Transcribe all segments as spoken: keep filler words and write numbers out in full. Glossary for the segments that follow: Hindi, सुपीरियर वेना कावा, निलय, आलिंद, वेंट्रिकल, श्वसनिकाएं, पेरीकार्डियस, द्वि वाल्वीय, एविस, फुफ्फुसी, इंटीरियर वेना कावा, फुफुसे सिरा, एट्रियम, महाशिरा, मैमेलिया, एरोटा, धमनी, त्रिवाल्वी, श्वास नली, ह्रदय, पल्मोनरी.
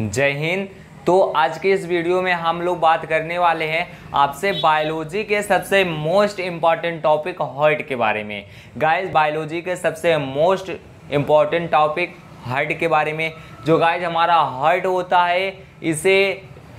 जय हिंद। तो आज के इस वीडियो में हम लोग बात करने वाले हैं आपसे बायोलॉजी के सबसे मोस्ट इम्पॉर्टेंट टॉपिक हार्ट के बारे में। गाइस बायोलॉजी के सबसे मोस्ट इम्पॉर्टेंट टॉपिक हार्ट के बारे में, जो गाइस हमारा हार्ट होता है, इसे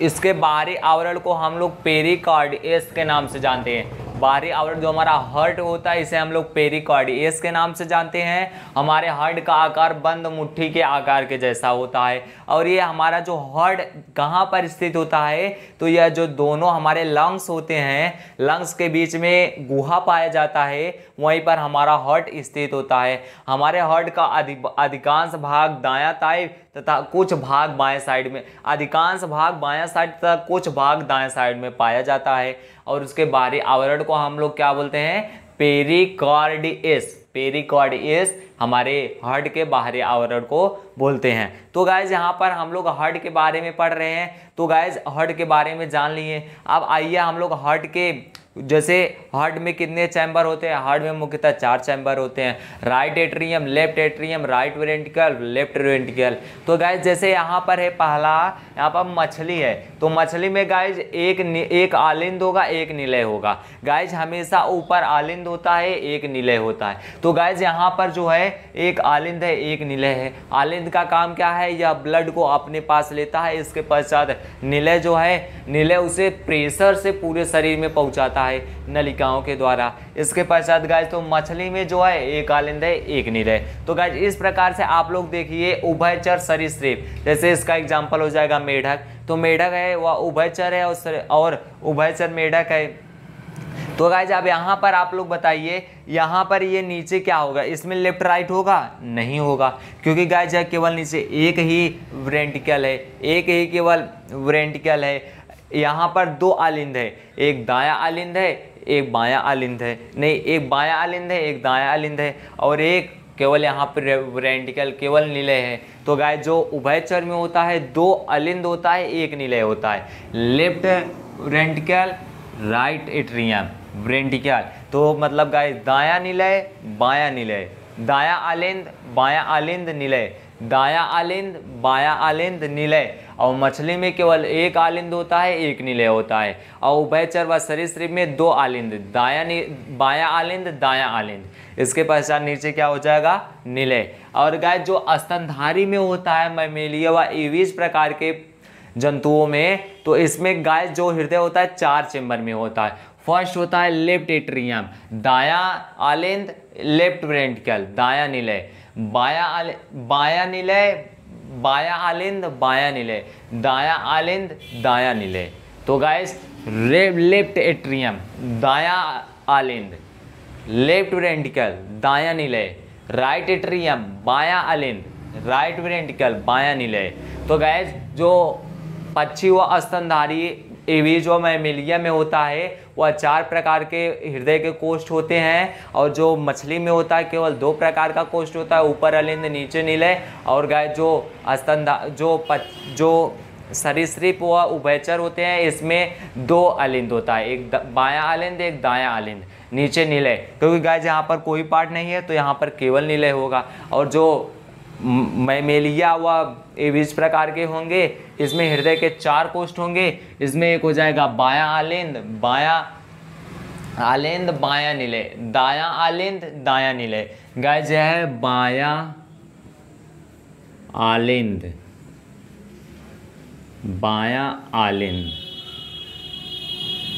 इसके बाहरी आवरण को हम लोग पेरीकार्डियस के नाम से जानते हैं। बाहरी आवरण जो हमारा हार्ट होता है इसे हम लोग पेरीकार्डियस के नाम से जानते हैं। हमारे हार्ट का आकार बंद मुट्ठी के आकार के जैसा होता है और ये हमारा जो हार्ट कहाँ पर स्थित होता है, तो यह जो दोनों हमारे लंग्स होते हैं, लंग्स के बीच में गुहा पाया जाता है, वहीं पर हमारा हार्ट स्थित होता है। हमारे हार्ट का अधिकांश भाग दायां साइड तथा कुछ भाग बाएं साइड में अधिकांश भाग बायां साइड तथा कुछ भाग दाएं साइड में पाया जाता है और उसके बाहरी आवरण को हम लोग क्या बोलते हैं, पेरीकार्डियस। पेरीकार्डियस हमारे हार्ट के बाहरी आवरण को बोलते हैं। तो गाइज यहाँ पर हम लोग हार्ट के बारे में पढ़ रहे हैं, तो गाइज हार्ट के बारे में जान लिए। अब आइए हम लोग हार्ट के, जैसे हार्ट में कितने चैम्बर होते हैं, हार्ट में मुख्यतः चार चैम्बर होते हैं, right एट्रियम, left एट्रियम, right वेंट्रिकल, left वेंट्रिकल। तो गाइज जैसे यहाँ पर है पहला, यहाँ पर मछली है, तो मछली में गाइज एक एक आलिंद होगा, एक निलय होगा। गाइज हमेशा ऊपर आलिंद होता है, एक निलय होता है। तो गाइज यहाँ पर जो है एक आलिंद है, एक निलय है। आलिंद का काम क्या है, यह ब्लड को अपने पास लेता है। इसके पश्चात निलय जो है, निलय उसे प्रेशर से पूरे शरीर में पहुँचाता है नलिकाओं के द्वारा। इसके पश्चात गाइस तो मछली में जो है एक आलिंद है, एक निलय। तो गाइस इस प्रकार से आप लोग देखिए उभयचर सरीसृप, जैसे इसका एग्जांपल हो जाएगा मेढक, तो मेढक है वह उभयचर है और, और उभयचर मेढक है। तो गाइस अब यहाँ पर आप लोग बताइए, यहाँ पर ये नीचे क्या होगा, इसमें लेफ्ट राइट होगा, नहीं होगा, क्योंकि गाइस यह केवल नीचे एक ही वेंट्रिकल है, एक ही केवल वेंट्रिकल है। यहाँ पर दो आलिंद है, एक दायां आलिंद है, एक बायां आलिंद है, नहीं एक बायां आलिंद है, एक दायां आलिंद है और एक केवल यहाँ पर वेंट्रिकल केवल निलय है। तो गाइस जो उभयचर में होता है दो आलिंद होता है, एक निलय होता है, left वेंट्रिकल, right एट्रियम, वेंट्रिकल। तो मतलब गाइस दायां निलय, बायां निलय, दायां आलिंद, बायां आलिंद, निलय, दायां आलिंद, बायां आलिंद, निलय। और मछली में केवल एक आलिंद होता है, एक निलय होता है। और उभयचर व सरीसृप में दो आलिंद, दायां बायां आलिंद, दायां आलिंद। इसके पश्चात नीचे क्या हो जाएगा, निलय। और गाय जो स्तनधारी में होता है, मैमेलिया व एविस प्रकार के जंतुओं में, तो इसमें गाय जो हृदय होता है चार चैम्बर में होता है। फर्स्ट होता है लेफ्ट एट्रियम, दायां आलिंद, लेफ्ट वेंट्रिकल, दायां निलय, बायां आलिंद, बायां निलय, बायां आलिंद, बायां निलय, दायां आलिंद, दायां निलय। तो गाइस लेफ्ट एट्रियम, दायां आलिंद, लेफ्ट वेंट्रिकल, दायां निलय, राइट एट्रियम, बायां आलिंद, राइट वेंट्रिकल, बायां निलय। तो गाइस जो पक्षी व स्तनधारी एविस व मैमेलिया में होता है वह चार प्रकार के हृदय के कोष्ठ होते हैं और जो मछली में होता है केवल दो प्रकार का कोष्ठ होता है, ऊपर आलिंद, नीचे निलय। और गाय जो स्तनधा जो पच जो सरीसृप व उभयचर होते हैं इसमें दो आलिंद होता है, एक बायां आलिंद, एक दायां आलिंद, नीचे निलय। क्योंकि गाय यहाँ पर कोई पार्ट नहीं है तो यहाँ पर केवल निलय होगा। और जो मैमेलिया व एविस प्रकार के होंगे इसमें हृदय के चार कोष्ठ होंगे, इसमें एक हो जाएगा बायां आलिंद, बायां आलिंद, बायां निलय, दायां आलिंद, दायां निलय। गाइस यह है बायां आलिंद, बायां आलिंद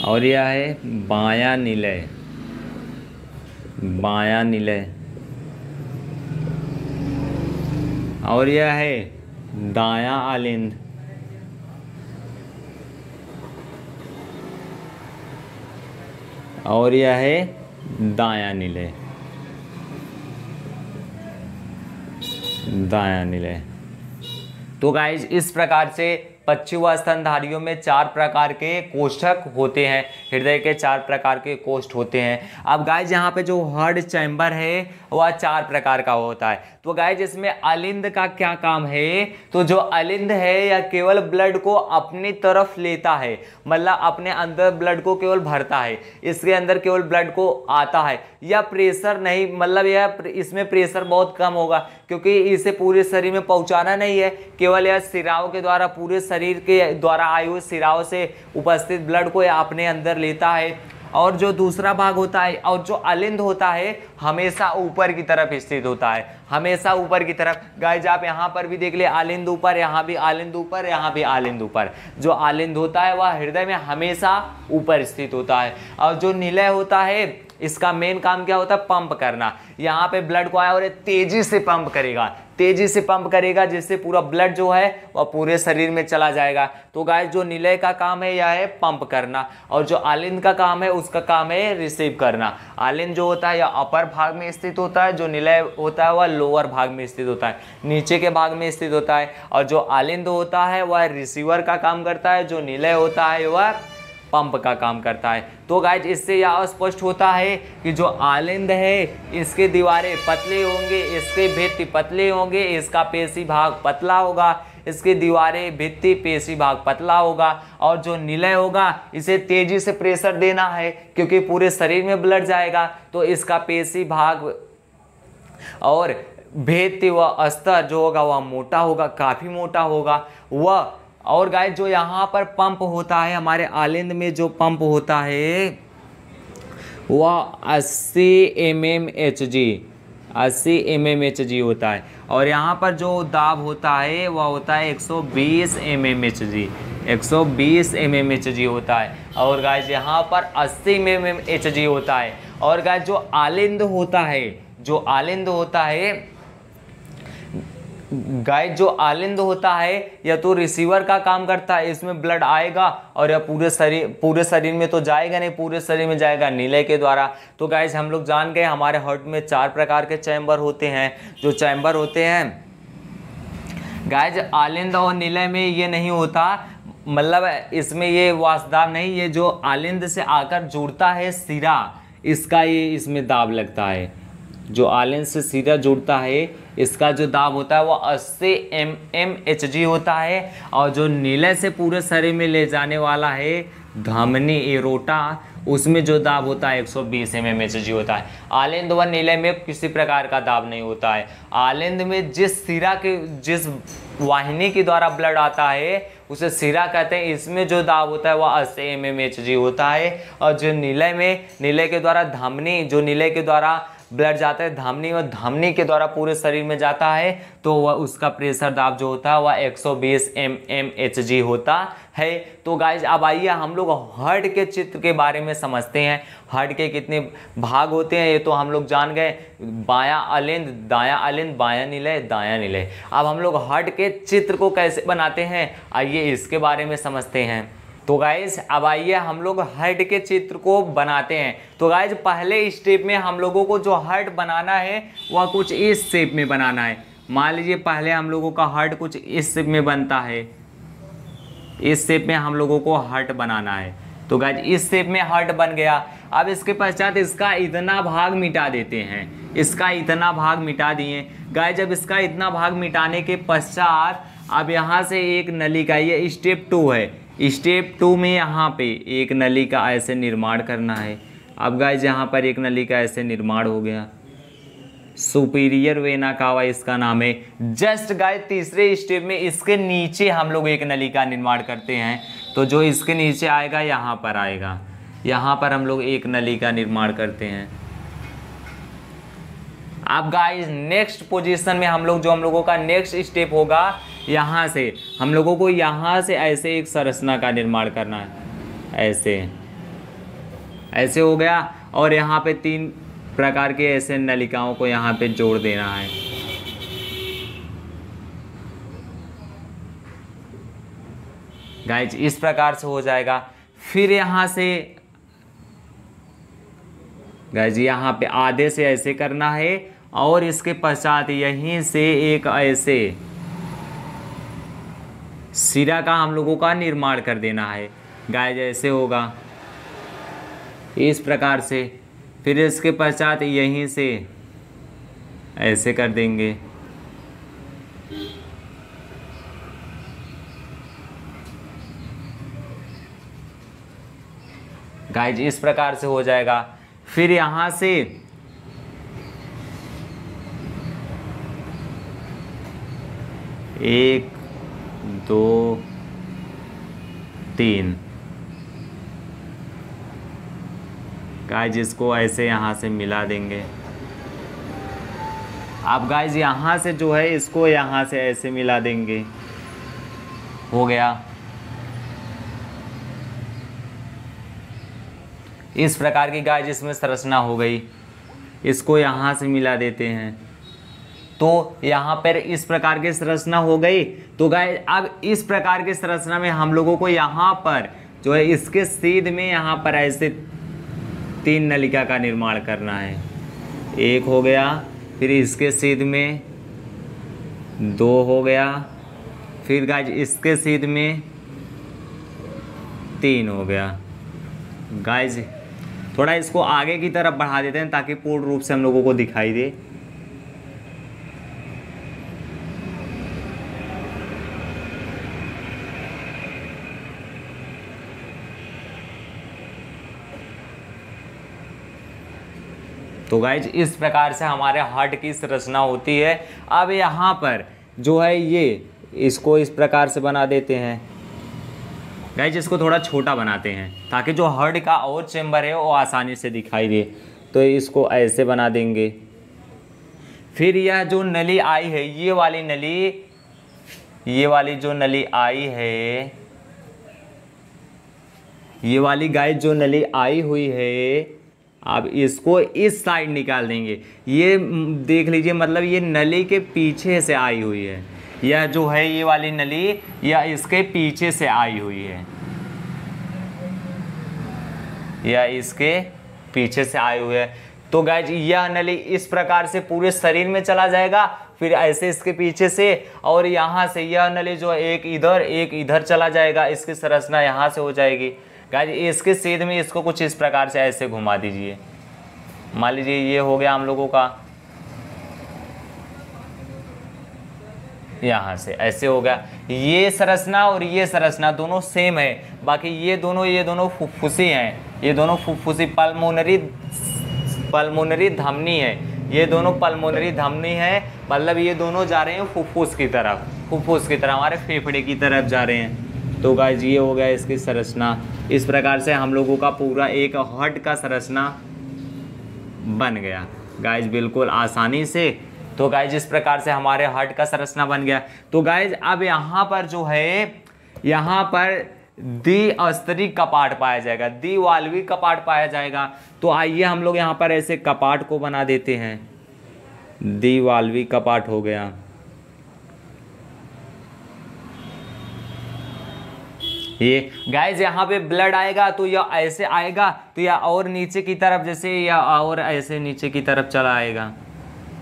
और यह है बायां निलय, बायां निलय और यह है दायां आलिंद। और यह है दायां निलय, दायां निलय। तो गाइज इस प्रकार से पश्चुवा स्तनधारियों में चार प्रकार के कोष्ठक होते हैं, हृदय के चार प्रकार के कोष्ठ होते हैं। अब गाइस यहाँ पे जो हर्ड चैम्बर है वह चार प्रकार का होता है। तो गाइस इसमें आलिंद का क्या काम है, तो जो आलिंद है या केवल ब्लड को अपनी तरफ लेता है, मतलब अपने अंदर ब्लड को केवल भरता है, इसके अंदर केवल ब्लड को आता है। यह प्रेशर नहीं, मतलब यह इसमें प्रेशर बहुत कम होगा क्योंकि इसे पूरे शरीर में पहुंचाना नहीं है, केवल यह सिराओं के द्वारा, पूरे शरीर के द्वारा आए हुए सिराओं से उपस्थित ब्लड को अपने अंदर लेता है। और जो दूसरा भाग होता है और जो आलिंद होता है हमेशा ऊपर की तरफ स्थित होता है, हमेशा ऊपर की तरफ। गाइज आप यहाँ पर भी देख ले, आलिंद ऊपर, यहाँ भी आलिंद ऊपर, यहाँ भी आलिंद ऊपर। जो आलिंद होता है वह हृदय में हमेशा ऊपर स्थित होता है। और जो निलय होता है इसका मेन काम क्या होता है, पंप करना। यहाँ पे ब्लड को आया और तेजी से पंप करेगा, तेजी से पंप करेगा जिससे पूरा ब्लड जो है वह पूरे शरीर में चला जाएगा। तो गाइस जो निलय का काम है यह है पंप करना, और जो आलिंद का काम है उसका काम है रिसीव करना। आलिंद जो होता है यह अपर भाग में स्थित होता है, जो निलय होता है वह लोअर भाग में स्थित होता है, नीचे के भाग में स्थित होता है। और जो आलिंद होता है वह रिसीवर का काम करता है, जो निलय होता है वह पंप का काम करता है। तो गाइज इससे यह स्पष्ट होता है कि जो आलिंद है इसके दीवारें पतले होंगे, इसके भित्ति पतले होंगे, इसका पेशी भाग पतला होगा, इसकी दीवारें भित्ति पेशी भाग पतला होगा। और जो निलय होगा इसे तेजी से प्रेशर देना है क्योंकि पूरे शरीर में ब्लड जाएगा, तो इसका पेशी भाग और भित्ति व अस्तर जो होगा वह मोटा होगा, काफ़ी मोटा होगा वह। और गाइस जो यहाँ पर पंप होता है, हमारे आलिंद में जो पंप होता है वह अस्सी एम एम एच जी, अस्सी एम एम एच जी होता है। और यहाँ पर जो दाब होता है वह होता है एक सौ बीस एम एम एच जी, एक सौ बीस एम एम एच जी होता है। और गाइस यहाँ पर अस्सी एम एम एच जी होता है। और गाइस जो आलिंद होता है, जो आलिंद होता है गाइस जो आलिंद होता है या तो रिसीवर का काम करता है, इसमें ब्लड आएगा और यह पूरे शरीर पूरे शरीर में तो जाएगा नहीं, पूरे शरीर में जाएगा निलय के द्वारा। तो गाइस हम लोग जान गए हमारे हार्ट में चार प्रकार के चैम्बर होते हैं। जो चैम्बर होते हैं गाइस आलिंद और निलय में ये नहीं होता, मतलब इसमें ये वासदाब नहीं, ये जो आलिंद से आकर जुड़ता है सिरा इसका ये इसमें दाब लगता है। जो आलिंद से सीधा जुड़ता है इसका जो दाब होता है वह अस्सी एम एम एच जी होता है। और जो निलय से पूरे शरीर में ले जाने वाला है धमनी एरोटा, उसमें जो दाब होता है एक सौ बीस एम एम एच जी होता है। आलिंद व निलय में किसी प्रकार का दाब नहीं होता है। आलिंद में जिस सिरा के, जिस वाहिनी के द्वारा ब्लड आता है उसे सिरा कहते हैं, इसमें जो दाब होता है वह अस्सी एम एम एच जी होता है। और जो निलय में, निलय के द्वारा धमनी, जो निलय के द्वारा ब्लड जाता है धमनी और धमनी के द्वारा पूरे शरीर में जाता है, तो वह उसका प्रेशर दाब जो होता है वह एक सौ बीस एम एम एच जी होता है। तो गाइज अब आइए हम लोग हार्ट के चित्र के बारे में समझते हैं। हार्ट के कितने भाग होते हैं ये तो हम लोग जान गए, बायां आलिंद, दायां आलिंद, बायां निलय, दायां निलय। अब हम लोग हार्ट के चित्र को कैसे बनाते हैं आइए इसके बारे में समझते हैं। तो गाइज अब आइए हम लोग हार्ट के चित्र को बनाते हैं। तो गाइज पहले स्टेप में हम लोगों को जो हार्ट बनाना है वह कुछ इस शेप में बनाना है। मान लीजिए पहले हम लोगों का हार्ट कुछ इस शेप में बनता है, इस शेप में हम लोगों को हार्ट बनाना है। तो गाइज इस शेप में हार्ट बन गया। अब इसके पश्चात इसका इतना भाग मिटा देते हैं, इसका इतना भाग मिटा दिए। गाइज अब इसका इतना भाग मिटाने के पश्चात अब यहाँ से एक नली का, ये स्टेप टू है, स्टेप टू में यहाँ पे एक नली का ऐसे निर्माण करना है। अब गाइज यहाँ पर एक नली का ऐसे निर्माण हो गया, सुपीरियर वेना कावा इसका नाम है। जस्ट गाइज तीसरे स्टेप में इसके नीचे हम लोग एक नली का निर्माण करते हैं। तो जो इसके नीचे आएगा यहाँ पर आएगा, यहाँ पर हम लोग एक नली का निर्माण करते हैं। अब गाइज नेक्स्ट पोजीशन में हम लोग, जो हम लोगों का नेक्स्ट स्टेप होगा, यहाँ से हम लोगों को यहाँ से ऐसे एक संरचना का निर्माण करना है, ऐसे ऐसे हो गया। और यहाँ पे तीन प्रकार के ऐसे नलिकाओं को यहाँ पे जोड़ देना है। गाइज इस प्रकार से हो जाएगा। फिर यहाँ से गाइज यहाँ पे आधे से ऐसे करना है और इसके पश्चात यहीं से एक ऐसे सिरा का हम लोगों का निर्माण कर देना है। गाय जैसे होगा इस प्रकार से, फिर इसके पश्चात यहीं से ऐसे कर देंगे। गाइज इस प्रकार से हो जाएगा। फिर यहाँ से एक दो तीन गाइज इसको ऐसे यहाँ से मिला देंगे। आप गाइज यहाँ से जो है इसको यहाँ से ऐसे मिला देंगे, हो गया। इस प्रकार की गाइज इसमें संरचना हो गई। इसको यहाँ से मिला देते हैं, तो यहाँ पर इस प्रकार की संरचना हो गई। तो गाइज अब इस प्रकार की संरचना में हम लोगों को यहाँ पर जो है इसके सीध में यहाँ पर ऐसे तीन नलिका का निर्माण करना है। एक हो गया, फिर इसके सीध में दो हो गया, फिर गाइज इसके सीध में तीन हो गया। गाइज थोड़ा इसको आगे की तरफ बढ़ा देते हैं ताकि पूर्ण रूप से हम लोगों को दिखाई दे। तो गाइज इस प्रकार से हमारे हार्ट की संरचना होती है। अब यहाँ पर जो है ये इसको इस प्रकार से बना देते हैं। गाइज इसको थोड़ा छोटा बनाते हैं ताकि जो हार्ट का और चैम्बर है वो आसानी से दिखाई दे, तो इसको ऐसे बना देंगे। फिर यह जो नली आई है, ये वाली नली, ये वाली जो नली आई है, ये वाली गाइज जो नली आई हुई है, अब इसको इस साइड निकाल देंगे। ये देख लीजिए, मतलब ये नली के पीछे से आई हुई है। यह जो है ये वाली नली या इसके पीछे से आई हुई है, या इसके पीछे से आई हुई है। तो गाइज यह नली इस प्रकार से पूरे शरीर में चला जाएगा, फिर ऐसे इसके पीछे से, और यहाँ से यह नली जो एक इधर एक इधर चला जाएगा। इसकी संरचना यहाँ से हो जाएगी। गाइज इसके सीध में इसको कुछ इस प्रकार से ऐसे घुमा दीजिए। मान लीजिए ये हो गया हम लोगों का, यहाँ से ऐसे हो गया। ये संरचना और ये संरचना दोनों सेम है। बाकी ये दोनों ये दोनों फुफ्फुसी हैं, ये दोनों फुफ्फुसी पल्मोनरी पल्मोनरी धमनी है, ये दोनों पल्मोनरी धमनी है। मतलब ये दोनों जा रहे हैं फुफ्फुस की तरफ, फुफ्फुस की तरफ हमारे फेफड़े की तरफ जा रहे हैं। तो गाइज ये हो गया इसकी संरचना। इस प्रकार से हम लोगों का पूरा एक हार्ट का संरचना बन गया गाइज, बिल्कुल आसानी से। तो गाइज इस प्रकार से हमारे हार्ट का संरचना बन गया। तो गाइज अब यहाँ पर जो है यहाँ पर द्विस्तरीय कपाट पाया जाएगा, द्वि वाल्वीय कपाट पाया जाएगा। तो आइए हम लोग यहाँ पर ऐसे कपाट को बना देते हैं। द्वि वाल्वीय कपाट हो गया। ये गाइज यहाँ पे ब्लड आएगा तो यह ऐसे आएगा, तो यह और नीचे की तरफ, जैसे यह और ऐसे नीचे की तरफ चला आएगा,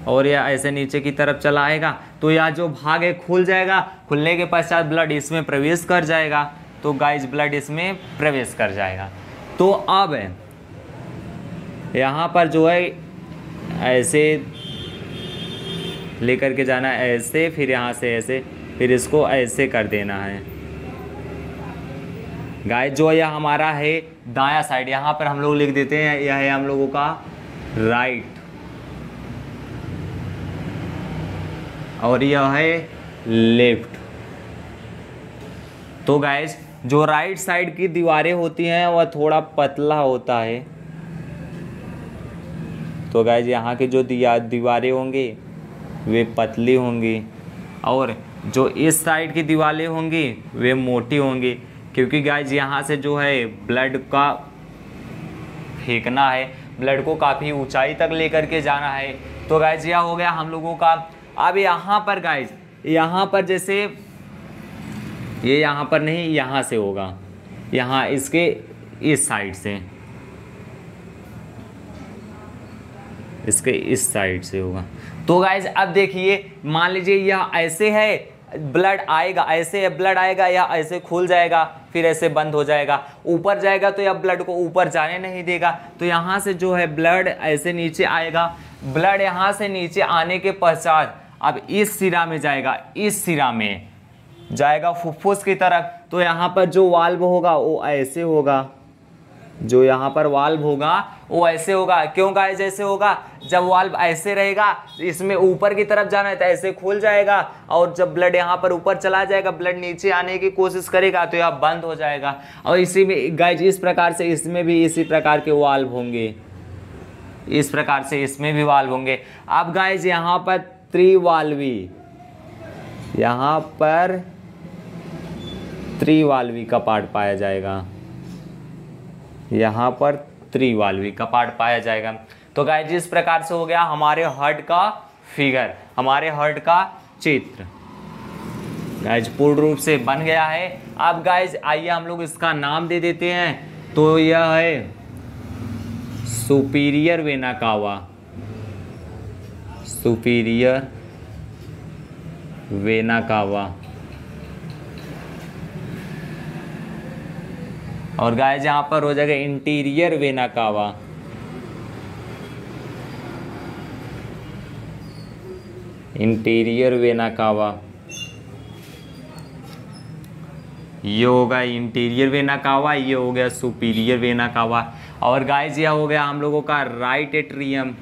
और यह ऐसे नीचे की तरफ चला आएगा। तो यह जो भाग है खुल जाएगा। खुलने के पश्चात ब्लड इसमें प्रवेश कर जाएगा। तो गाइज ब्लड इसमें प्रवेश कर जाएगा। तो अब यहाँ पर जो है ऐसे लेकर के जाना, ऐसे, फिर यहाँ से ऐसे, फिर इसको ऐसे कर देना है। गाइज जो यह हमारा है दाया साइड, यहाँ पर हम लोग लिख देते हैं, यह है हम लोगों का राइट, और यह है लेफ्ट। तो गाइज जो राइट साइड की दीवारें होती हैं वह थोड़ा पतला होता है। तो गाइज यहाँ के जो दीवारें होंगी वे पतली होंगी, और जो इस साइड की दीवारें होंगी वे मोटी होंगी, क्योंकि गाइज यहाँ से जो है ब्लड का फेंकना है, ब्लड को काफ़ी ऊंचाई तक लेकर के जाना है। तो गाइज यह हो गया हम लोगों का। अब यहाँ पर गाइज यहाँ पर जैसे ये यहाँ पर नहीं, यहाँ से होगा, यहाँ इसके इस साइड से, इसके इस साइड से होगा। तो गाइज अब देखिए, मान लीजिए यह ऐसे है, ब्लड आएगा, ऐसे ब्लड आएगा या ऐसे खुल जाएगा फिर ऐसे बंद हो जाएगा, ऊपर जाएगा तो यह ब्लड को ऊपर जाने नहीं देगा। तो यहाँ से जो है ब्लड ऐसे नीचे आएगा, ब्लड यहाँ से नीचे आने के पश्चात अब इस सिरा में जाएगा, इस सिरा में जाएगा फुफ्फुस की तरफ। तो यहाँ पर जो वाल्व होगा वो ऐसे होगा, जो यहाँ पर वाल्व होगा वो ऐसे होगा। क्यों गाइस ऐसे होगा? जब वाल्व ऐसे रहेगा इसमें ऊपर की तरफ जाना है तो ऐसे खुल जाएगा, और जब ब्लड यहाँ पर ऊपर चला जाएगा, ब्लड नीचे आने की कोशिश करेगा तो यह बंद हो जाएगा। और इसी में गाइस इस प्रकार से इसमें भी इसी प्रकार के वाल्व होंगे, इस प्रकार से इसमें भी वाल्व होंगे। अब गाइस यहाँ पर त्रिवाल्वी, यहाँ पर त्रिवाल्वी का पार्ट पाया जाएगा, यहाँ पर त्रिवाल्वी का पार्ट पाया जाएगा। तो गाइस इस प्रकार से हो गया हमारे हार्ट का फिगर, हमारे हार्ट का चित्र गाइस पूर्ण रूप से बन गया है। अब गाइस आइए हम लोग इसका नाम दे देते हैं। तो यह है सुपीरियर वेना कावा, सुपीरियर वेना कावा। और गाइस यहाँ पर हो जाएगा इंटीरियर वेना कावा, इंटीरियर वेना कावा, ये होगा इंटीरियर वेना कावा, ये हो गया सुपीरियर वेना कावा। और गाइस यह हो गया हम लोगों का राइट एट्रियम,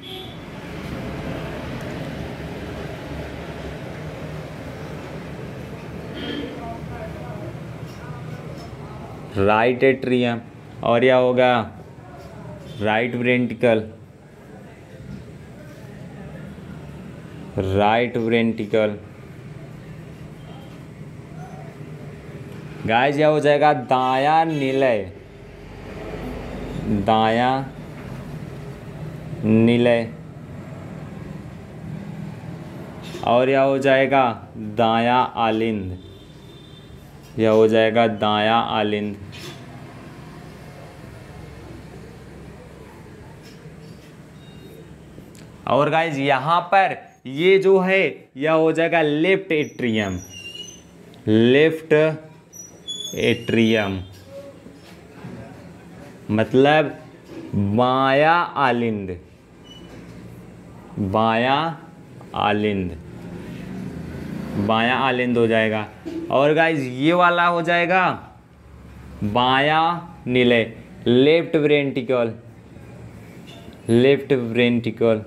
राइट एट्रियम। और यह होगा right वेंट्रिकल, right वेंट्रिकल। Guys यह हो जाएगा दाया निलय, दाया निलय। और यह हो जाएगा दाया आलिंद, यह हो जाएगा दाया आलिंद। और गाइज यहां पर ये जो है यह हो जाएगा लेफ्ट एट्रियम, लेफ्ट एट्रियम मतलब बाया आलिंद, बाया आलिंद, बाया आलिंद हो जाएगा। और गाइज ये वाला हो जाएगा बाया निलय, left वेंट्रिकल, left वेंट्रिकल,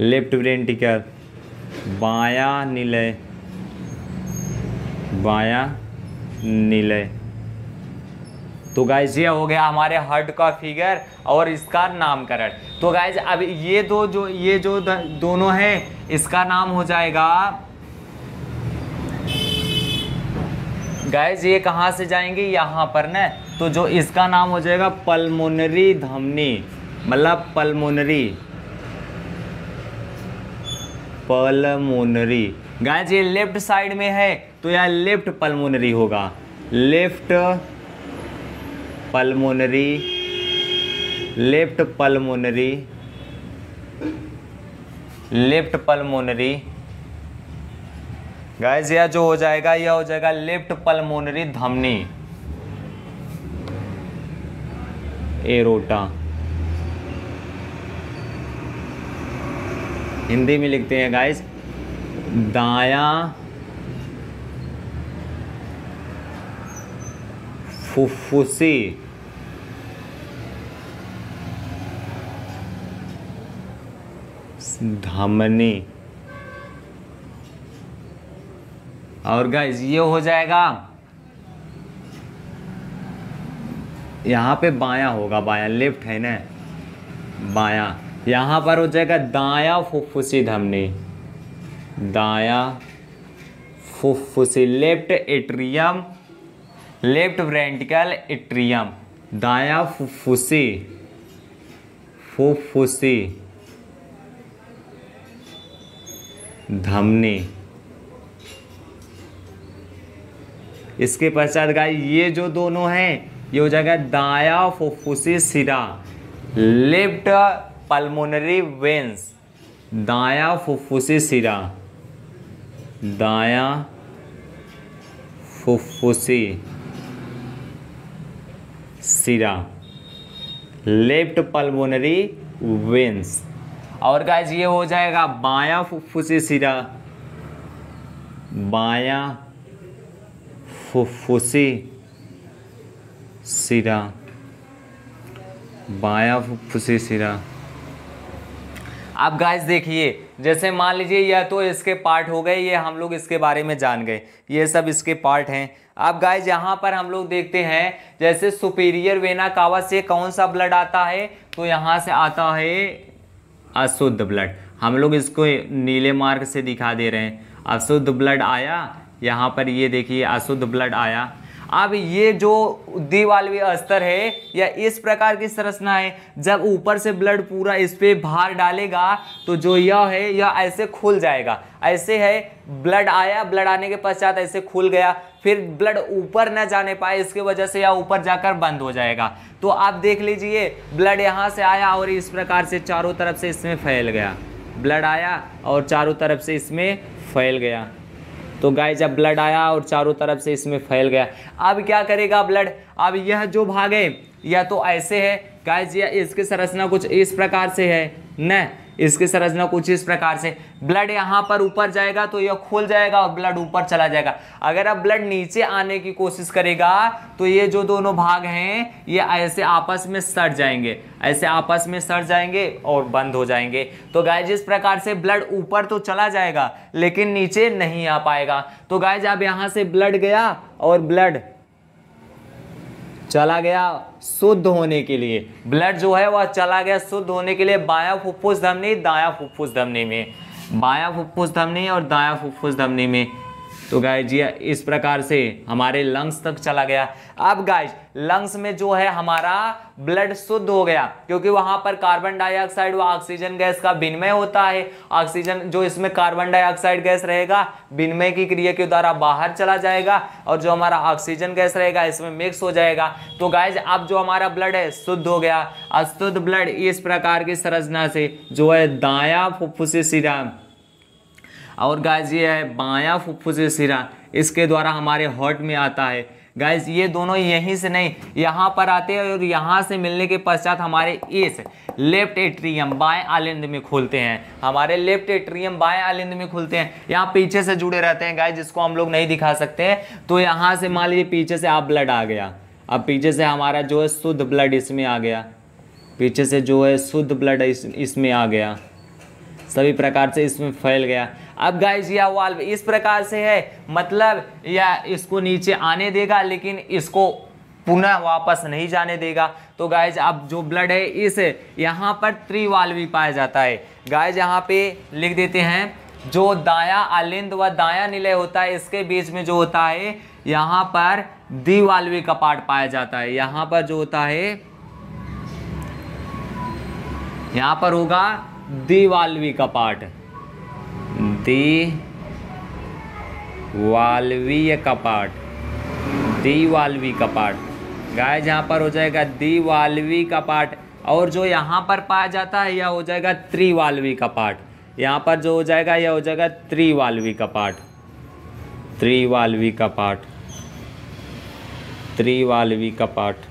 left वेंट्रिकल, बाया निलय, बाया निलय। तो गाइज ये हो गया हमारे हार्ट का फिगर और इसका नामकरण। तो गाइज अब ये दो जो ये जो दोनों है इसका नाम हो जाएगा गाइज, ये कहाँ से जाएंगे यहाँ पर ना, तो जो इसका नाम हो जाएगा पल्मोनरी धमनी, मतलब पल्मोनरी, पल्मोनरी। गाइज ये लेफ्ट साइड में है तो यह लेफ्ट पल्मोनरी होगा, left पल्मोनरी, left पल्मोनरी, left पल्मोनरी। Guys यह जो हो जाएगा यह हो जाएगा लेफ्ट पल्मोनरी धमनी, एरोटा। हिंदी में लिखते हैं गाइस दाया फुफ्फुसी, धमनी। और गाइस ये हो जाएगा यहाँ पे बाया होगा, बाया लेफ्ट है ना, बाया। यहाँ पर हो जाएगा दाया फुफ्फुसी धमनी, दाया फुफ्फुसी, left एट्रियम, left वेंट्रिकल एट्रियम, दाया फुफ्फुसी, फुफ्फुसी धमनी। इसके पश्चात गाइस ये जो दोनों हैं ये हो जाएगा दाया फुफुसे सिरा, लेफ्ट पल्मोनरी वेंस, दाया फुफुसे सिरा, दायां फुफुसे सिरा, लेफ्ट पल्मोनरी वेंस। और गाइस ये हो जाएगा बायां फुफ्फुसी सिरा, बायां फुफ्फुसी सिरा, बायां फुफ्फुसी सिरा। अब गाइस देखिए, जैसे मान लीजिए यह तो इसके पार्ट हो गए, ये हम लोग इसके बारे में जान गए, ये सब इसके पार्ट हैं। अब गाइस यहाँ पर हम लोग देखते हैं जैसे सुपीरियर वेना कावा से कौन सा ब्लड आता है, तो यहाँ से आता है अशुद्ध ब्लड। हम लोग इसको नीले मार्क से दिखा दे रहे हैं, अशुद्ध ब्लड आया यहाँ पर, ये देखिए अशुद्ध ब्लड आया। अब ये जो द्वि वाल्वीय स्तर है या इस प्रकार की संरचना है, जब ऊपर से ब्लड पूरा इस पर भार डालेगा तो जो यह है यह ऐसे खुल जाएगा। ऐसे है, ब्लड आया, ब्लड आने के पश्चात ऐसे खुल गया, फिर ब्लड ऊपर न जाने पाए इसके वजह से यह ऊपर जाकर बंद हो जाएगा। तो आप देख लीजिए ब्लड यहाँ से आया और इस प्रकार से चारों तरफ से इसमें फैल गया, ब्लड आया और चारों तरफ से इसमें फैल गया। तो गाइस जब ब्लड आया और चारों तरफ से इसमें फैल गया, अब क्या करेगा ब्लड? अब यह जो भाग है यह तो ऐसे है गाइस, यह इसकी संरचना कुछ इस प्रकार से है न, इसकी संरचना कुछ इस प्रकार से। ब्लड यहाँ पर ऊपर जाएगा तो यह खुल जाएगा और ब्लड ऊपर चला जाएगा। अगर अब ब्लड नीचे आने की कोशिश करेगा तो ये जो दोनों भाग हैं ये ऐसे आपस में सट जाएंगे, ऐसे आपस में सट जाएंगे और बंद हो जाएंगे। तो गाइस इस प्रकार से ब्लड ऊपर तो चला जाएगा लेकिन नीचे नहीं आ पाएगा। तो गाइस अब यहाँ से ब्लड गया और ब्लड चला गया शुद्ध होने के लिए, ब्लड जो है वह चला गया शुद्ध होने के लिए बायां फुफ्फुस धमनी दायां फुफ्फुस धमनी में, बायां फुफ्फुस धमनी और दायां फुफ्फुस धमनी में। तो गाइस ये इस प्रकार से हमारे लंग्स तक चला गया। अब गाइस लंग्स में जो है हमारा ब्लड शुद्ध हो गया, क्योंकि वहां पर कार्बन डाइऑक्साइड व ऑक्सीजन गैस का विनिमय होता है। ऑक्सीजन जो इसमें कार्बन डाइऑक्साइड गैस रहेगा विनिमय की क्रिया के द्वारा बाहर चला जाएगा और जो हमारा ऑक्सीजन गैस रहेगा इसमें मिक्स हो जाएगा। तो गाइज अब जो हमारा ब्लड है शुद्ध हो गया। अशुद्ध ब्लड इस प्रकार की संरचना से जो है दायां फुफ्फुसी सिरा और गाइज ये है बायां फुफ्फुसी सिरा, इसके द्वारा हमारे हार्ट में आता है। गाइज ये दोनों यहीं से नहीं यहाँ पर आते हैं और यहाँ से मिलने के पश्चात हमारे इस लेफ्ट एट्रियम बाएं आलिंद में खुलते हैं, हमारे लेफ्ट एट्रियम बाएं आलिंद में खुलते हैं। यहाँ पीछे से जुड़े रहते हैं गाइज, जिसको हम लोग नहीं दिखा सकते हैं। तो यहाँ से मान लीजिए पीछे से आप ब्लड आ गया, अब पीछे से हमारा जो है शुद्ध ब्लड इसमें आ गया, पीछे से जो है शुद्ध ब्लड इस, इसमें आ गया, सभी प्रकार से इसमें फैल गया। अब गाइज यह वाल्व इस प्रकार से है, मतलब यह इसको नीचे आने देगा लेकिन इसको पुनः वापस नहीं जाने देगा। तो गाइज अब जो ब्लड है इस यहाँ पर त्रिवाल्वी पाया जाता है। गाइज यहाँ पे लिख देते हैं जो दायां आलिंद व दायां निलय होता है इसके बीच में जो होता है यहाँ पर द्वि वाल्वीय का पार्ट पाया जाता है। यहाँ पर जो होता है यहाँ पर होगा द्वि वाल्वीय का पार्ट, द्वि वाल्वीय का पार्ट, द्वि वाल्वीय का पार्ट। गाइस यहाँ पर हो जाएगा द्वि वाल्वीय का पार्ट और जो यहाँ पर पाया जाता है यह हो जाएगा त्रिवाल्वी का पार्ट। यहाँ पर जो हो जाएगा यह हो जाएगा त्रिवाल्वी का पार्ट, त्रिवाल्वी का पार्ट, त्रिवाल्वी का पार्ट।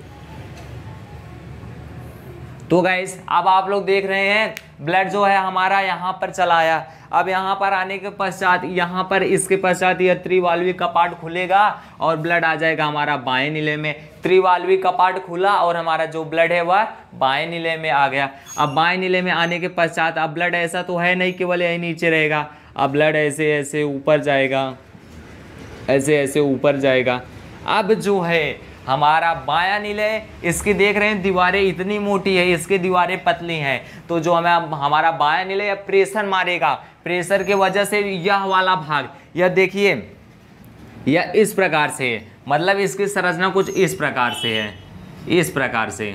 तो गाइस अब आप लोग देख रहे हैं ब्लड जो है हमारा यहाँ पर चला आया। अब यहाँ पर आने के पश्चात यहाँ पर इसके पश्चात यह त्रिवाल्वी का पार्ट खुलेगा और ब्लड आ जाएगा हमारा बाएं निलय में। त्रिवाल्वी का पार्ट खुला और हमारा जो ब्लड है वह बाएं निलय में आ गया। अब बाएं निलय में आने के पश्चात अब ब्लड ऐसा तो है नहीं केवल यही नीचे रहेगा, अब ब्लड ऐसे ऐसे ऊपर जाएगा, ऐसे ऐसे ऊपर जाएगा। अब जो है हमारा बायां निलय, इसकी देख रहे हैं दीवारें इतनी मोटी है, इसकी दीवारें पतली हैं। तो जो हमें हमारा बायां निलय प्रेशर मारेगा, प्रेशर के वजह से यह वाला भाग, यह देखिए यह इस प्रकार से है, मतलब इसकी संरचना कुछ इस प्रकार से है, इस प्रकार से।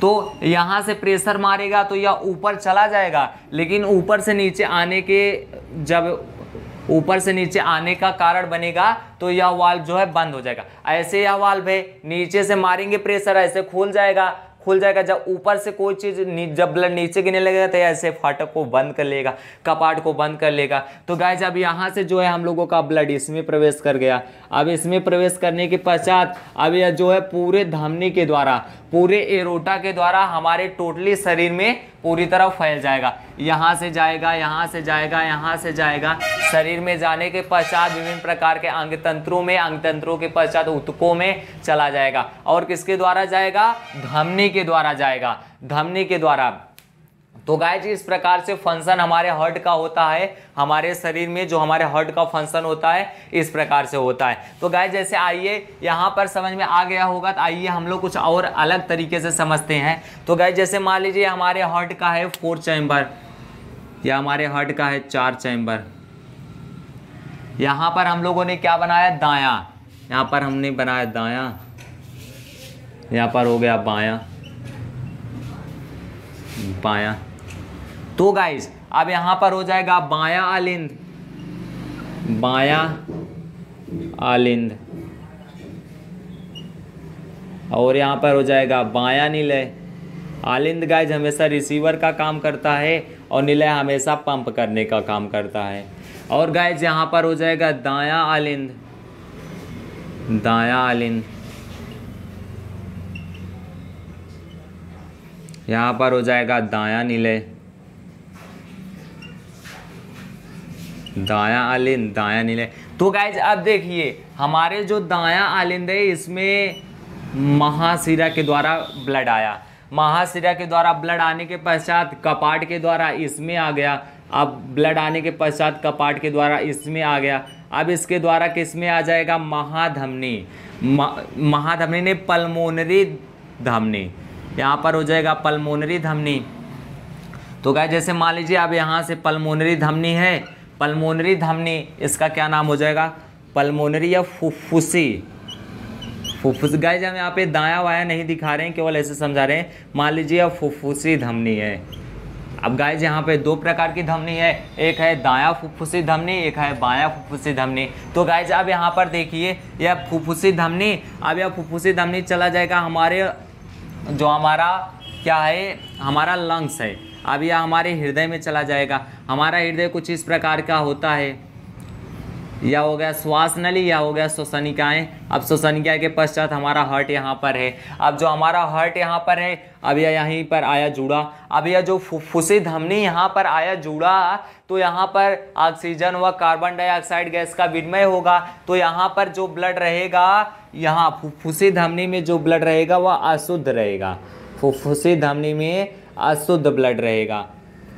तो यहाँ से प्रेशर मारेगा तो यह ऊपर चला जाएगा, लेकिन ऊपर से नीचे आने के, जब ऊपर से नीचे आने का कारण बनेगा तो यह वाल्व जो है बंद हो जाएगा। ऐसे यह वाल्व है, नीचे से मारेंगे प्रेशर ऐसे खुल जाएगा, खुल जाएगा। जब ऊपर से कोई चीज़ जब ब्लड नीचे गिरने लगेगा तो ऐसे फाटक को बंद कर लेगा, कपाट को बंद कर लेगा। तो गाइज अब यहाँ से जो है हम लोगों का ब्लड इसमें प्रवेश कर गया। अब इसमें प्रवेश करने के पश्चात अब यह जो है पूरे धमनी के द्वारा, पूरे एरोटा के द्वारा हमारे टोटली शरीर में पूरी तरह फैल जाएगा। यहाँ से जाएगा, यहाँ से जाएगा, यहाँ से जाएगा। शरीर में जाने के पश्चात विभिन्न प्रकार के अंग तंत्रों में, अंग तंत्रों के पश्चात ऊतकों में चला जाएगा। और किसके द्वारा जाएगा? धमनी के द्वारा जाएगा, धमनी के द्वारा। तो गाइज इस प्रकार से फंक्शन हमारे हार्ट का होता है। हमारे शरीर में जो हमारे हार्ट का फंक्शन होता है इस प्रकार से होता है। तो गाइज जैसे आइए यहाँ पर समझ में आ गया होगा, तो आइए हम लोग कुछ और अलग तरीके से समझते हैं। तो गाइज जैसे मान लीजिए हमारे हार्ट का है फोर चैम्बर, या हमारे हार्ट का है चार चैम्बर। यहाँ पर हम लोगों ने क्या बनाया? दायां। यहाँ पर हमने बनाया दायां, यहाँ पर हो गया बायां, बायां। तो गाइज अब यहाँ पर हो जाएगा बायां आलिंद, बायां आलिंद। और यहाँ पर हो जाएगा बायां निलय। आलिंद गाइज हमेशा रिसीवर का काम करता है और निलय हमेशा पंप करने का काम करता है। और गाइज यहाँ पर हो जाएगा दायां आलिंद, दायां आलिंद। यहाँ पर हो जाएगा दायां निलय, दायां आलिंद, दायां निलय। तो गाइज अब देखिए हमारे जो दायां आलिंद है इसमें महाशिरा के द्वारा ब्लड आया। महाशिरा के द्वारा ब्लड आने के पश्चात कपाट के द्वारा इसमें आ गया। अब ब्लड आने के पश्चात कपाट के द्वारा इसमें आ गया। अब इसके द्वारा किसमें आ जाएगा? महाधमनी। महाधमनी ने पल्मोनरी धमनी, यहाँ पर हो जाएगा पल्मोनरी धमनी। तो गाइस जैसे मान लीजिए अब यहाँ से पल्मोनरी धमनी है, पल्मोनरी धमनी इसका क्या नाम हो जाएगा? पल्मोनरी या फुफ्फुसी, फुफ्फुसी। गाइस हम यहाँ पे दायां वाया नहीं दिखा रहे हैं, केवल ऐसे समझा रहे हैं। मान लीजिए अब फुफ्फुसी धमनी है। अब गाइज यहाँ पे दो प्रकार की धमनी है, एक है दायां फुफ्फुसी धमनी, एक है बायां फुफ्फुसी धमनी। तो गाइज अब यहाँ पर देखिए यह फुफ्फुसी धमनी, अब यह फुफ्फुसी धमनी चला जाएगा हमारे जो हमारा क्या है, हमारा लंग्स है। अब यह हमारे हृदय में चला जाएगा। हमारा हृदय कुछ इस प्रकार का होता है, यह हो गया श्वास नली, यह हो गया श्वसनिकाएं। अब श्वसनिकाएं के पश्चात हमारा हार्ट यहाँ पर है। अब जो हमारा हार्ट यहाँ पर है, अब यह यहीं पर आया जुड़ा। अब यह जो फुफ्फुसी धमनी यहाँ पर आया जुड़ा, तो यहाँ पर ऑक्सीजन व कार्बन डाइऑक्साइड गैस का विनिमय होगा। तो यहाँ पर जो ब्लड रहेगा, यहाँ फुफ्फुसी धमनी में जो ब्लड रहेगा वह अशुद्ध रहेगा। फुफ्फुसी धमनी में अशुद्ध ब्लड रहेगा,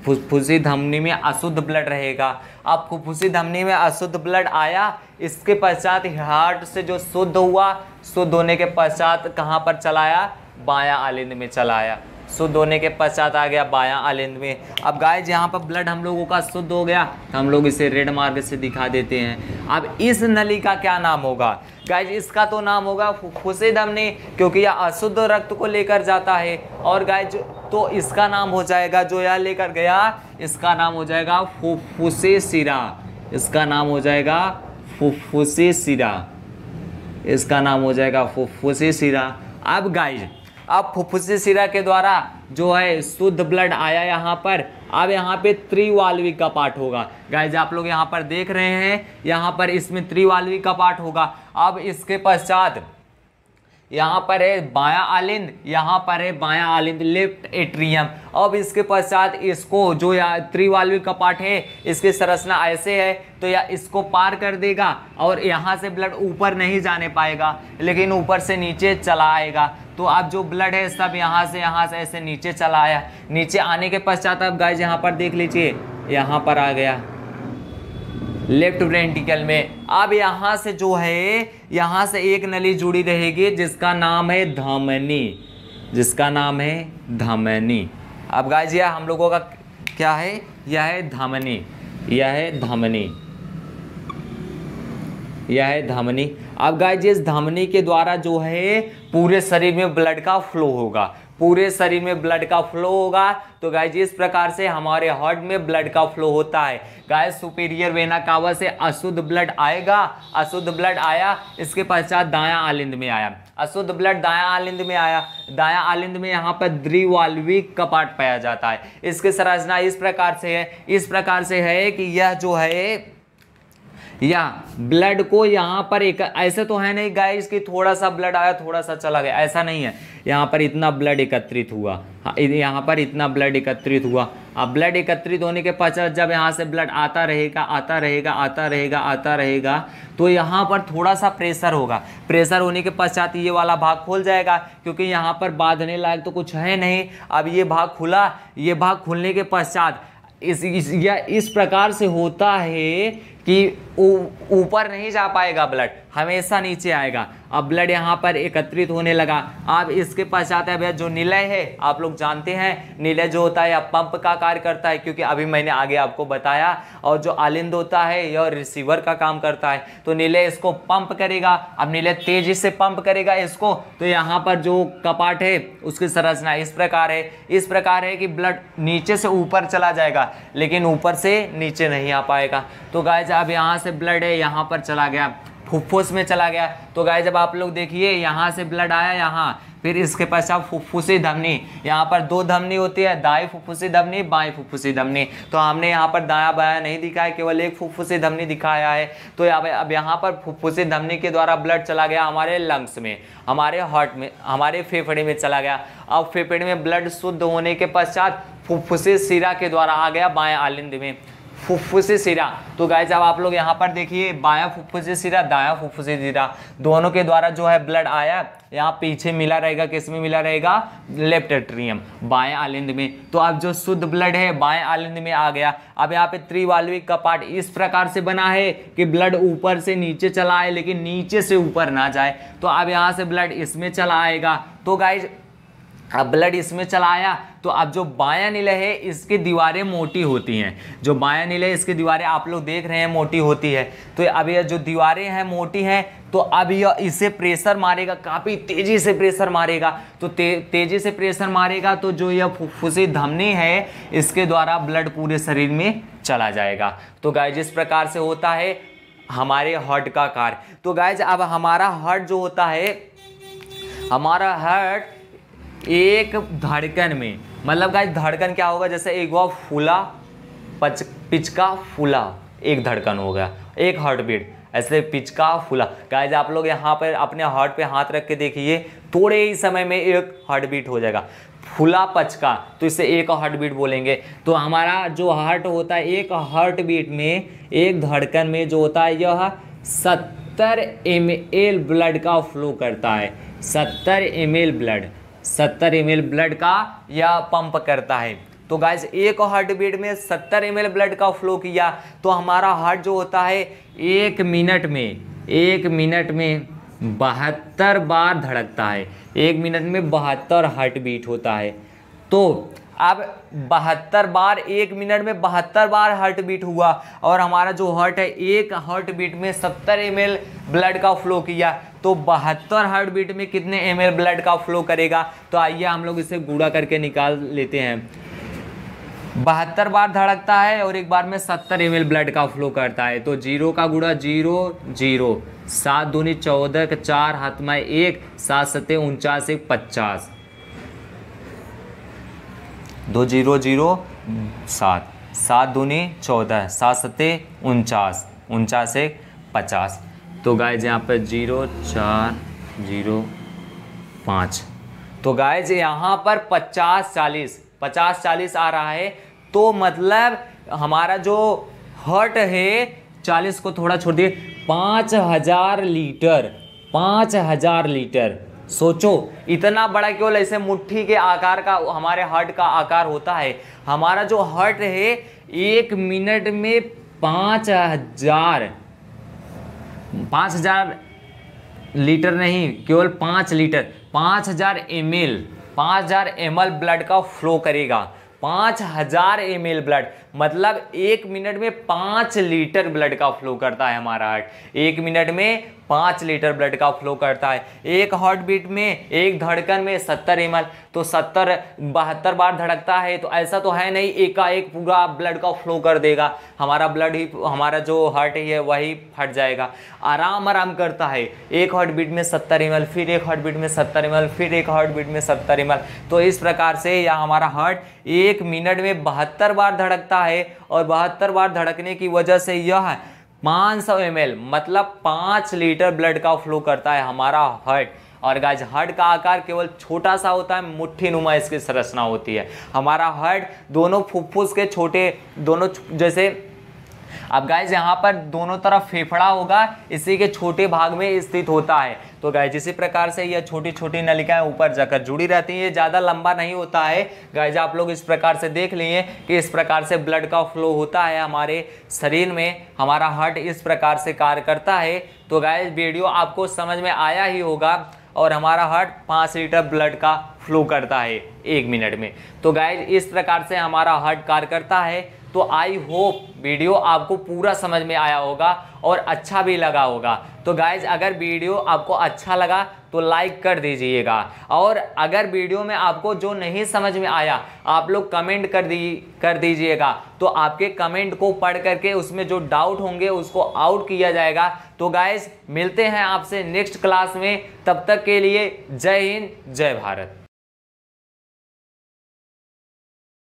फुफ्फुसी धमनी में अशुद्ध ब्लड रहेगा। अब फुफ्फुसी धमनी में अशुद्ध ब्लड आया, इसके पश्चात हार्ट से जो शुद्ध हुआ, शुद्ध होने के पश्चात कहाँ पर चलाया? बायां आलिंद में चलाया। शुद्ध होने के पश्चात आ गया बायां आलिंद में। अब गाइज यहाँ पर ब्लड हम लोगों का शुद्ध हो गया, तो हम लोग इसे रेड मार्ग से दिखा देते हैं। अब इस नली का क्या नाम होगा? गाइज इसका तो नाम होगा फुफ्फुसी धमनी, क्योंकि यह अशुद्ध रक्त को लेकर जाता है। और गाइज तो इसका नाम हो जाएगा, जो यह लेकर गया, इसका नाम हो जाएगा फुफुसे सिरा। इसका नाम हो जाएगा फुफुसे सिरा, इसका नाम हो जाएगा फुफुसे सिरा। अब गाइज अब फुफ्फुसी सिरा के द्वारा जो है शुद्ध ब्लड आया यहाँ पर। अब यहाँ पे त्रिवाल्वी का पाठ होगा। गाइज आप लोग यहाँ पर देख रहे हैं, यहाँ पर इसमें त्रिवाल्वी का पाठ होगा। अब इसके पश्चात यहाँ पर है बायां आलिंद, यहाँ पर है बायां आलिंद, लेफ्ट एट्रियम। अब इसके पश्चात इसको जो या त्रिवाल्वी कपाट है, इसकी संरचना ऐसे है, तो या इसको पार कर देगा और यहाँ से ब्लड ऊपर नहीं जाने पाएगा, लेकिन ऊपर से नीचे चला आएगा। तो अब जो ब्लड है सब यहाँ से यहाँ से ऐसे नीचे चला आया। नीचे आने के पश्चात अब गाइज यहाँ पर देख लीजिए, यहाँ पर आ गया लेफ्ट वेंट्रिकल में। अब यहाँ से जो है, यहाँ से एक नली जुड़ी रहेगी जिसका नाम है धमनी, जिसका नाम है धमनी। अब गाइज यह हम लोगों का क्या है? यह है धमनी, यह है धमनी। यह है धमनी। अब गाइज इस धमनी के द्वारा जो है पूरे शरीर में ब्लड का फ्लो होगा, पूरे शरीर में ब्लड का फ्लो होगा। तो गाइज इस प्रकार से हमारे हार्ट में ब्लड का फ्लो होता है। गाइज सुपीरियर वेना कावा से अशुद्ध ब्लड आएगा, अशुद्ध ब्लड आया, इसके पश्चात दायां आलिंद में आया, अशुद्ध ब्लड दायां आलिंद में आया। दायां आलिंद में यहाँ पर द्वि वाल्वीय कपाट पाया जाता है। इसकी संरचना इस प्रकार से है, इस प्रकार से है कि यह जो है या ब्लड को यहाँ पर एक ऐसे तो है नहीं गाइस कि थोड़ा सा ब्लड आया थोड़ा सा चला गया, ऐसा नहीं है। यहाँ पर इतना ब्लड एकत्रित हुआ, यहाँ पर इतना ब्लड एकत्रित हुआ। अब ब्लड एकत्रित होने के पश्चात जब यहाँ से ब्लड आता रहेगा आता रहेगा आता रहेगा आता रहेगा तो यहाँ पर थोड़ा सा प्रेशर होगा। प्रेशर होने के पश्चात ये वाला भाग खुल जाएगा, क्योंकि यहाँ पर बांधने लायक तो कुछ है नहीं। अब ये भाग खुला, ये भाग खुलने के पश्चात इस, इस या इस प्रकार से होता है कि ऊपर नहीं जा पाएगा ब्लड, हमेशा नीचे आएगा। अब ब्लड यहाँ पर एकत्रित होने लगा। अब इसके पश्चात है जो निलय है, आप लोग जानते हैं निलय जो होता है या पंप का कार्य करता है, क्योंकि अभी मैंने आगे आपको बताया। और जो आलिंद होता है यह रिसीवर का काम करता है। तो निलय इसको पंप करेगा। अब निलय तेजी से पंप करेगा इसको, तो यहाँ पर जो कपाट है उसकी संरचना इस प्रकार है, इस प्रकार है कि ब्लड नीचे से ऊपर चला जाएगा लेकिन ऊपर से नीचे नहीं आ पाएगा। तो गाइस अब यहाँ से ब्लड है यहाँ पर चला गया, फुफ्फुस में चला गया। तो गाइस जब आप लोग देखिए यहाँ से ब्लड आया यहाँ, फिर इसके पश्चात फुफ्फुसी धमनी, यहाँ पर दो धमनी होती है, दाएं फुफ्फुसी धमनी बाएं फुफ्फुसी धमनी। तो हमने यहाँ पर दायां बायां नहीं दिखाया, केवल एक फुफ्फुसी धमनी दिखाया है। तो अब यहाँ पर फुफ्फुसी धमनी के द्वारा ब्लड चला गया हमारे लंग्स में, हमारे हार्ट में, हमारे फेफड़े में चला गया। अब फेफड़े में ब्लड शुद्ध होने के पश्चात फुफुसे सिरा के द्वारा आ गया बाएँ आलिंद में फुफ्फुसी सिरा। तो गाइज अब आप लोग यहाँ पर देखिए बायां फुफ्फुसी सिरा दायां फुफ्फुसी सिरा दोनों के द्वारा जो है ब्लड आया, यहाँ पीछे मिला रहेगा, किस में मिला रहेगा, लेफ्ट एट्रियम बाएं आलिंद में। तो अब जो शुद्ध ब्लड है बाएं आलिंद में आ गया। अब यहाँ पे त्रिवाल्वी कपाट इस प्रकार से बना है कि ब्लड ऊपर से नीचे चला आए लेकिन नीचे से ऊपर ना जाए। तो अब यहाँ से ब्लड इसमें चला आएगा। तो गाइज अब ब्लड इसमें चला आया, तो अब जो बायां निलय है इसकी दीवारें मोटी होती हैं, जो बायां निलय इसकी दीवारें आप लोग देख रहे हैं मोटी होती है। तो अब यह जो दीवारें हैं मोटी हैं, तो अब यह इसे प्रेशर मारेगा, काफ़ी तेज़ी से प्रेशर मारेगा। तो ते, तेज़ी से प्रेशर मारेगा तो जो यह फुफ्फुसी धमनी है इसके द्वारा ब्लड पूरे शरीर में चला जाएगा। तो गाइस जिस प्रकार से होता है हमारे हार्ट का कार्य। तो गाइस अब हमारा हार्ट जो होता है, हमारा हार्ट एक धड़कन में, मतलब गाइस धड़कन क्या होगा, जैसे एक हुआ फूला पच पिचका फूला एक धड़कन हो गया, एक हार्ट बीट ऐसे पिचका फूला। गाइस आप लोग यहाँ पर अपने हार्ट पे हाथ रख के देखिए, थोड़े ही समय में एक हार्ट बीट हो जाएगा, फूला पचका, तो इसे एक हार्ट बीट बोलेंगे। तो हमारा जो हार्ट होता है एक हार्ट बीट में, एक धड़कन में जो होता है यह सत्तर एम एल ब्लड का फ्लो करता है, सत्तर एम एल ब्लड सत्तर एम एल ब्लड का या पंप करता है। तो गाइज एक हार्ट बीट में सत्तर एम एल ब्लड का फ्लो किया तो हमारा हार्ट जो होता है एक मिनट में, एक मिनट में बहत्तर बार धड़कता है, एक मिनट में बहत्तर हार्ट बीट होता है। तो अब बहत्तर बार, एक मिनट में बहत्तर बार हार्ट बीट हुआ और हमारा जो हार्ट है एक हार्ट बीट में सत्तर एम एल ब्लड का फ्लो किया तो बहत्तर हार्ट बीट में कितने एम एल ब्लड का फ्लो करेगा। तो आइए हम लोग इसे गुणा करके निकाल लेते हैं। बहत्तर बार धड़कता है और एक बार में सत्तर एम एल ब्लड का फ्लो करता है, तो जीरो का गुणा जीरो जीरो, सात दूनी चौदह का चार हाथ में एक, सात सत्ते उनचास, एक पचास, दो जीरो जीरो सात, सात दूनी चौदह, सात सत्ते उनचास, उनचास एक पचास। तो गाइज यहाँ पर जीरो चार जीरो पाँच, तो गाइज यहाँ पर पचास चालीस, पचास चालीस आ रहा है। तो मतलब हमारा जो हार्ट है चालीस को थोड़ा छोड़ दिए, पाँच हज़ार लीटर, पाँच हज़ार लीटर, सोचो इतना बड़ा, केवल ऐसे मुट्ठी के आकार का हमारे हार्ट का आकार होता है। हमारा जो हार्ट है एक मिनट में पाँच हजार पाँच हजार लीटर नहीं, केवल पाँच लीटर, पाँच हजार एम एल, पाँच हजार एम एल ब्लड का फ्लो करेगा, पाँच हजार एम एल ब्लड। मतलब एक मिनट में पाँच लीटर ब्लड का फ्लो करता है हमारा हार्ट। एक मिनट में पाँच लीटर ब्लड का फ्लो करता है। एक हार्ट बीट में, एक धड़कन में सत्तर एम एल, तो सत्तर बहत्तर बार धड़कता है। तो ऐसा तो है नहीं एकाएक पूरा ब्लड का फ्लो कर देगा, हमारा ब्लड ही, हमारा जो हार्ट ही है वही फट जाएगा। आराम आराम करता है, एक हार्ट बीट में सत्तर एम एल, फिर एक हार्ट बीट में सत्तर एम एल, फिर एक हार्ट बीट में सत्तर एम एल। तो इस प्रकार से यह हमारा हार्ट एक मिनट में बहत्तर बार धड़कता है और बहत्तर बार धड़कने की वजह से यह पाँच सौ एम एल मतलब पाँच लीटर ब्लड का फ्लो करता है हमारा हार्ट। और गाइस हार्ट का आकार केवल छोटा सा होता है, मुट्ठी नुमा इसकी संरचना होती है। हमारा हार्ट दोनों फुफ्फुस के छोटे दोनों जैसे, अब गाइस यहाँ पर दोनों तरफ फेफड़ा होगा, इसी के छोटे भाग में स्थित होता है। तो गाइस इसी प्रकार से यह छोटी छोटी नलिकाएं ऊपर जाकर जुड़ी रहती हैं, ज़्यादा लंबा नहीं होता है। गाइस आप लोग इस प्रकार से देख लिए कि इस प्रकार से ब्लड का फ्लो होता है हमारे शरीर में, हमारा हार्ट इस प्रकार से कार्य करता है। तो गाइस वीडियो आपको समझ में आया ही होगा। और हमारा हार्ट पाँच लीटर ब्लड का फ्लो करता है एक मिनट में। तो गाइस इस प्रकार से हमारा हार्ट कार्य करता है। तो आई होप वीडियो आपको पूरा समझ में आया होगा और अच्छा भी लगा होगा। तो गाइज अगर वीडियो आपको अच्छा लगा तो लाइक कर दीजिएगा, और अगर वीडियो में आपको जो नहीं समझ में आया आप लोग कमेंट कर दी कर दीजिएगा। तो आपके कमेंट को पढ़ करके उसमें जो डाउट होंगे उसको आउट किया जाएगा। तो गाइज मिलते हैं आपसे नेक्स्ट क्लास में, तब तक के लिए जय हिंद, जय भारत।